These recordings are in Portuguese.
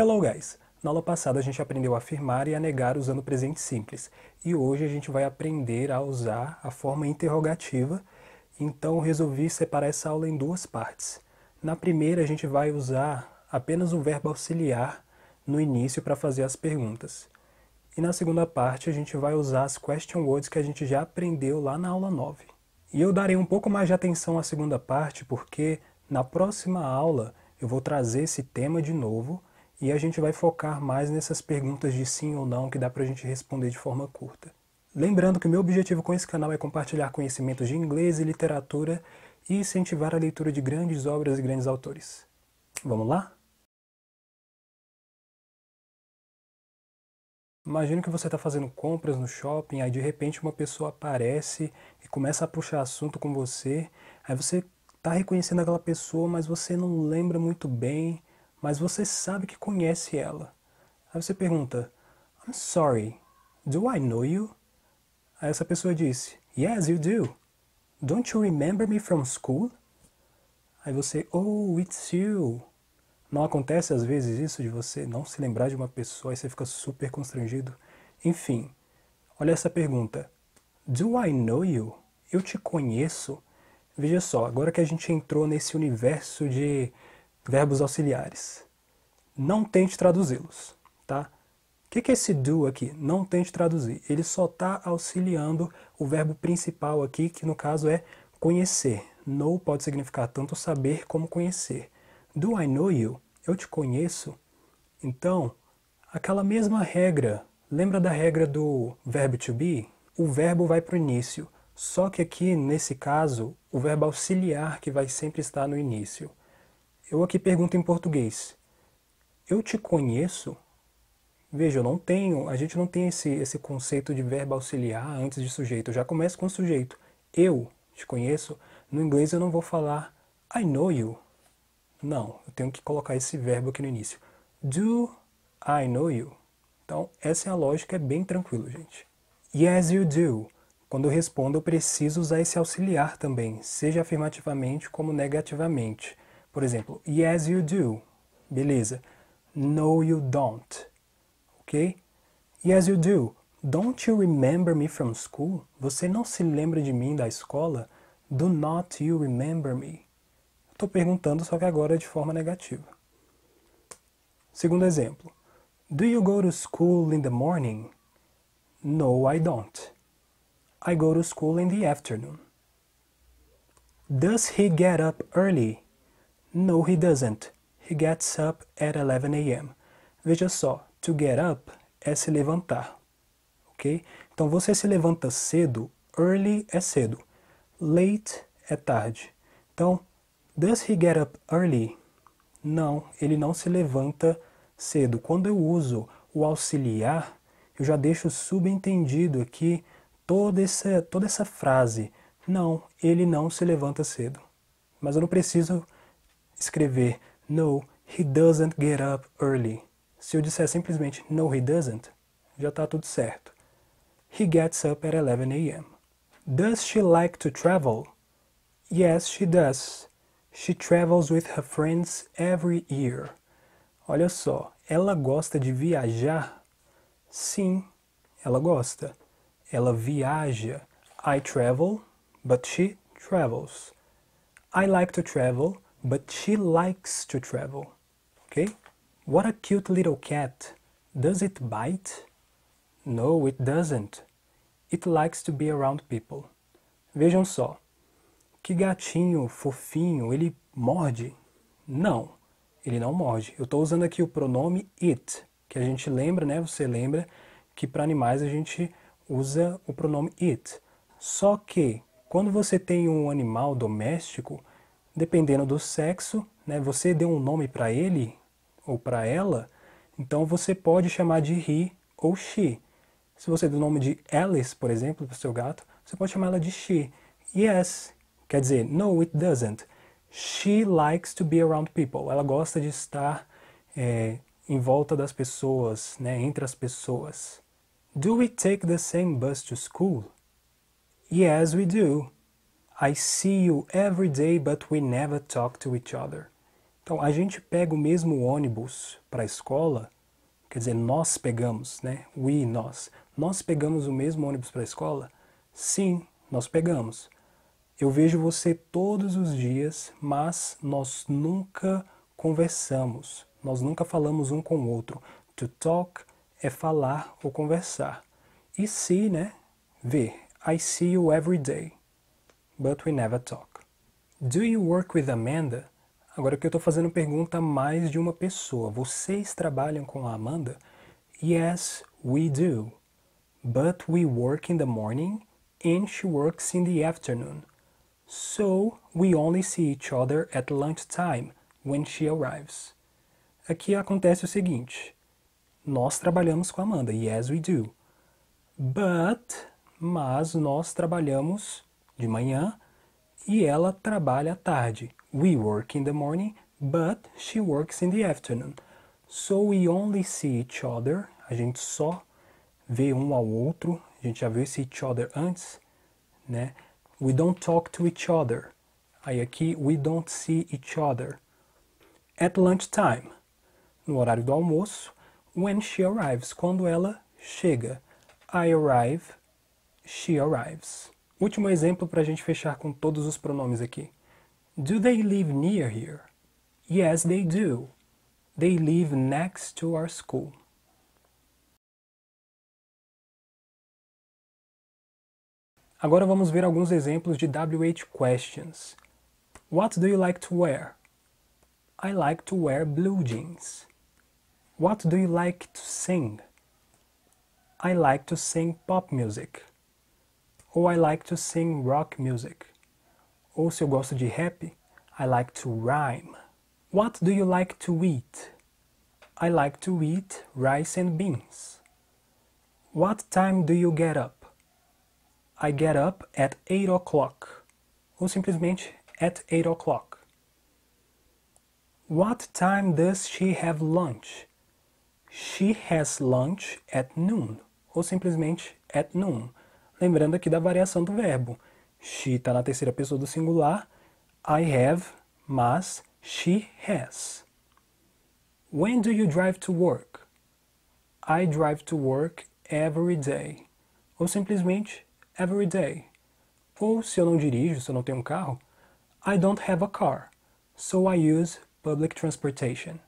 Hello guys! Na aula passada a gente aprendeu a afirmar e a negar usando o presente simples. E hoje a gente vai aprender a usar a forma interrogativa. Então eu resolvi separar essa aula em duas partes. Na primeira a gente vai usar apenas um verbo auxiliar no início para fazer as perguntas. E na segunda parte a gente vai usar as question words que a gente já aprendeu lá na aula 9. E eu darei um pouco mais de atenção à segunda parte porque na próxima aula eu vou trazer esse tema de novo. E a gente vai focar mais nessas perguntas de sim ou não que dá pra gente responder de forma curta. Lembrando que o meu objetivo com esse canal é compartilhar conhecimentos de inglês e literatura e incentivar a leitura de grandes obras e grandes autores. Vamos lá? Imagina que você está fazendo compras no shopping, aí de repente uma pessoa aparece e começa a puxar assunto com você, aí você tá reconhecendo aquela pessoa, mas você não lembra muito bem, mas você sabe que conhece ela. Aí você pergunta, I'm sorry, do I know you? Aí essa pessoa disse, yes, you do. Don't you remember me from school? Aí você, oh, it's you. Não acontece às vezes isso de você não se lembrar de uma pessoa e você fica super constrangido? Enfim, olha essa pergunta. Do I know you? Eu te conheço? Veja só, agora que a gente entrou nesse universo de verbos auxiliares, não tente traduzi-los, tá? O que é esse do aqui? Não tente traduzir. Ele só está auxiliando o verbo principal aqui, que no caso é conhecer. Know pode significar tanto saber como conhecer. Do I know you? Eu te conheço? Então, aquela mesma regra, lembra da regra do verbo to be? O verbo vai para o início, só que aqui, nesse caso, o verbo auxiliar que vai sempre estar no início. Eu aqui pergunto em português, eu te conheço? Veja, a gente não tem esse conceito de verbo auxiliar antes de sujeito. Eu já começo com o sujeito. Eu te conheço. No inglês eu não vou falar I know you. Não, eu tenho que colocar esse verbo aqui no início. Do I know you? Então, essa é a lógica, é bem tranquilo, gente. Yes, you do. Quando eu respondo, eu preciso usar esse auxiliar também, seja afirmativamente como negativamente. Por exemplo, yes, you do. Beleza. No, you don't. Ok? Yes, you do. Don't you remember me from school? Você não se lembra de mim da escola? Do not you remember me? Estou perguntando, só que agora de forma negativa. Segundo exemplo. Do you go to school in the morning? No, I don't. I go to school in the afternoon. Does he get up early? No, he doesn't. He gets up at 11 a.m. Veja só, to get up é se levantar, ok? Então você se levanta cedo, early é cedo, late é tarde. Então, does he get up early? Não, ele não se levanta cedo. Quando eu uso o auxiliar, eu já deixo subentendido aqui toda essa frase. Não, ele não se levanta cedo. Mas eu não preciso escrever, no, he doesn't get up early. Se eu disser simplesmente, no, he doesn't, já está tudo certo. He gets up at 11 a.m. Does she like to travel? Yes, she does. She travels with her friends every year. Olha só, ela gosta de viajar? Sim, ela gosta. Ela viaja. I travel, but she travels. I like to travel, but she likes to travel. Okay? What a cute little cat. Does it bite? No, it doesn't. It likes to be around people. Vejam só. Que gatinho fofinho, ele morde? Não, ele não morde. Eu estou usando aqui o pronome it, que a gente lembra, né? Você lembra que para animais a gente usa o pronome it. Só que, quando você tem um animal doméstico, dependendo do sexo, né, você deu um nome para ele ou para ela, então você pode chamar de he ou she. Se você deu o nome de Alice, por exemplo, para o seu gato, você pode chamar ela de she. Yes, quer dizer, no, it doesn't. She likes to be around people. Ela gosta de estar em volta das pessoas, né, entre as pessoas. Do we take the same bus to school? Yes, we do. I see you every day, but we never talk to each other. Então, a gente pega o mesmo ônibus para a escola, quer dizer, nós pegamos, né? We, nós. Nós pegamos o mesmo ônibus para a escola? Sim, nós pegamos. Eu vejo você todos os dias, mas nós nunca conversamos. Nós nunca falamos um com o outro. To talk é falar ou conversar. E see, né? Ver. I see you every day, but we never talk. Do you work with Amanda? Agora que eu estou fazendo pergunta a mais de uma pessoa. Vocês trabalham com a Amanda? Yes, we do. But we work in the morning and she works in the afternoon. So we only see each other at lunchtime when she arrives. Aqui acontece o seguinte. Nós trabalhamos com a Amanda. Yes, we do. Mas nós trabalhamos de manhã e ela trabalha à tarde. We work in the morning, but she works in the afternoon. So we only see each other. A gente só vê um ao outro. A gente já viu esse each other antes, né? We don't talk to each other. Aí aqui, we don't see each other. At lunchtime, no horário do almoço. When she arrives, quando ela chega. I arrive, she arrives. Último exemplo para a gente fechar com todos os pronomes aqui. Do they live near here? Yes, they do. They live next to our school. Agora vamos ver alguns exemplos de WH questions. What do you like to wear? I like to wear blue jeans. What do you like to sing? I like to sing pop music. Ou I like to sing rock music. Ou se eu gosto de rap, I like to rhyme. What do you like to eat? I like to eat rice and beans. What time do you get up? I get up at 8 o'clock. Ou simplesmente at 8 o'clock. What time does she have lunch? She has lunch at noon. Ou simplesmente at noon. Lembrando aqui da variação do verbo. She está na terceira pessoa do singular. I have, mas she has. When do you drive to work? I drive to work every day. Ou simplesmente every day. Ou se eu não dirijo, se eu não tenho um carro, I don't have a car, so I use public transportation.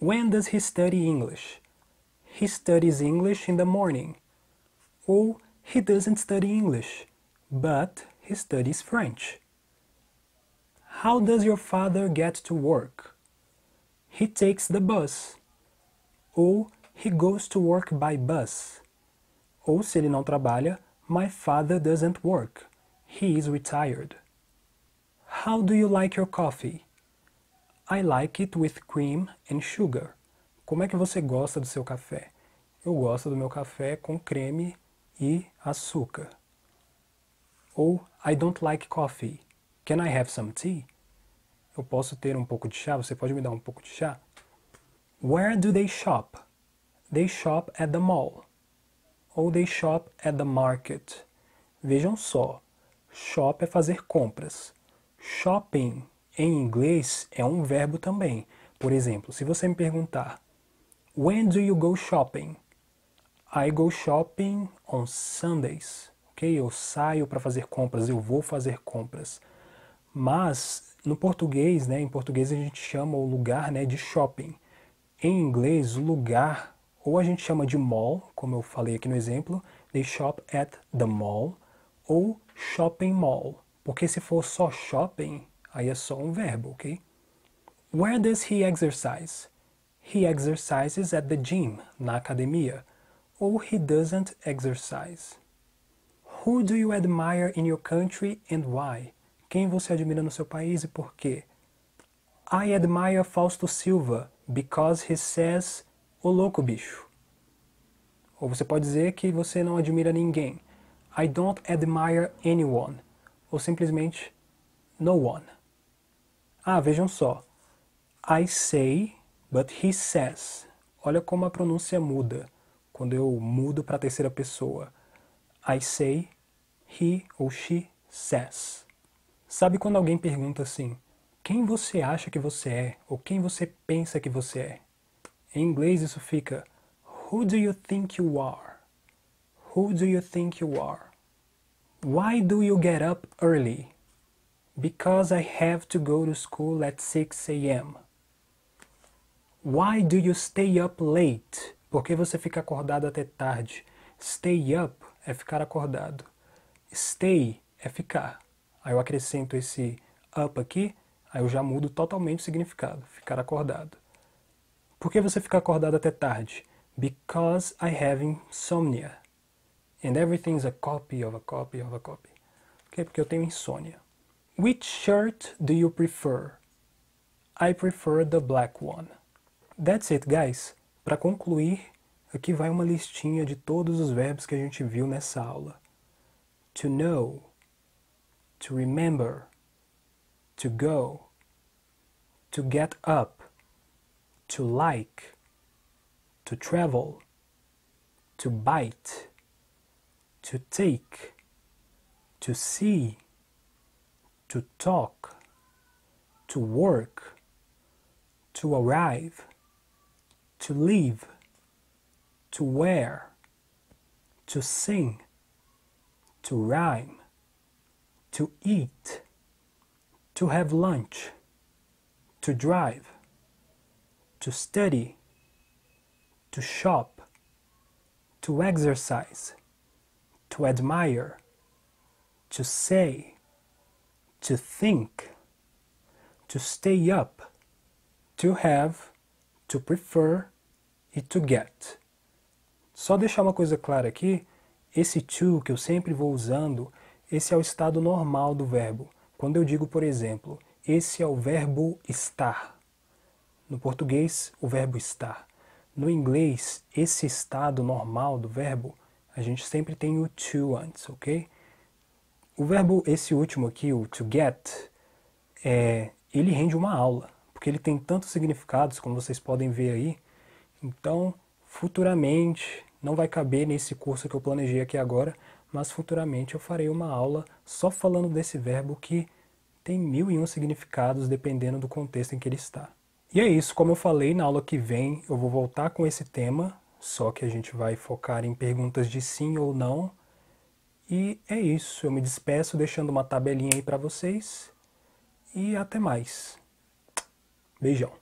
When does he study English? He studies English in the morning. Ou he doesn't study English, but he studies French. How does your father get to work? He takes the bus. Ou he goes to work by bus. Ou se ele não trabalha, my father doesn't work. He is retired. How do you like your coffee? I like it with cream and sugar. Como é que você gosta do seu café? Eu gosto do meu café com creme e açúcar. Ou, I don't like coffee. Can I have some tea? Eu posso ter um pouco de chá? Você pode me dar um pouco de chá? Where do they shop? They shop at the mall. Ou they shop at the market. Vejam só. Shop é fazer compras. Shopping, em inglês, é um verbo também. Por exemplo, se você me perguntar, when do you go shopping? I go shopping on Sundays. Ok? Eu saio para fazer compras, eu vou fazer compras. Mas, no português, né? Em português a gente chama o lugar, né, de shopping. Em inglês, o lugar... Ou a gente chama de mall, como eu falei aqui no exemplo, they shop at the mall, ou shopping mall, porque se for só shopping, aí é só um verbo, ok? Where does he exercise? He exercises at the gym, na academia, ou he doesn't exercise. Who do you admire in your country and why? Quem você admira no seu país e por quê? I admire Fausto Silva, because he says... O louco, bicho. Ou você pode dizer que você não admira ninguém. I don't admire anyone. Ou simplesmente, no one. Ah, vejam só. I say, but he says. Olha como a pronúncia muda quando eu mudo para a terceira pessoa. I say, he ou she says. Sabe quando alguém pergunta assim, quem você acha que você é, ou quem você pensa que você é. Em inglês isso fica Who do you think you are? Who do you think you are? Why do you get up early? Because I have to go to school at 6 a.m. Why do you stay up late? Por que você fica acordado até tarde? Stay up é ficar acordado. Stay é ficar. Aí eu acrescento esse up aqui, aí eu já mudo totalmente o significado. Ficar acordado. Por que você fica acordado até tarde? Because I have insomnia. And everything's a copy of a copy of a copy. Okay? Porque eu tenho insônia. Which shirt do you prefer? I prefer the black one. That's it, guys. Para concluir, aqui vai uma listinha de todos os verbos que a gente viu nessa aula. To know, to remember, to go, to get up, to like, to travel, to bite, to take, to see, to talk, to work, to arrive, to leave, to wear, to sing, to rhyme, to eat, to have lunch, to drive, to study, to shop, to exercise, to admire, to say, to think, to stay up, to have, to prefer e to get. Só deixar uma coisa clara aqui, esse to que eu sempre vou usando, esse é o estado normal do verbo. Quando eu digo, por exemplo, esse é o verbo estar. No português, o verbo estar. No inglês, esse estado normal do verbo, a gente sempre tem o to antes, ok? O verbo, esse último aqui, o to get, ele rende uma aula, porque ele tem tantos significados, como vocês podem ver aí. Então, futuramente, não vai caber nesse curso que eu planejei aqui agora, mas futuramente eu farei uma aula só falando desse verbo que tem 1001 significados, dependendo do contexto em que ele está. E é isso, como eu falei, na aula que vem eu vou voltar com esse tema, só que a gente vai focar em perguntas de sim ou não. E é isso, eu me despeço deixando uma tabelinha aí para vocês. E até mais. Beijão.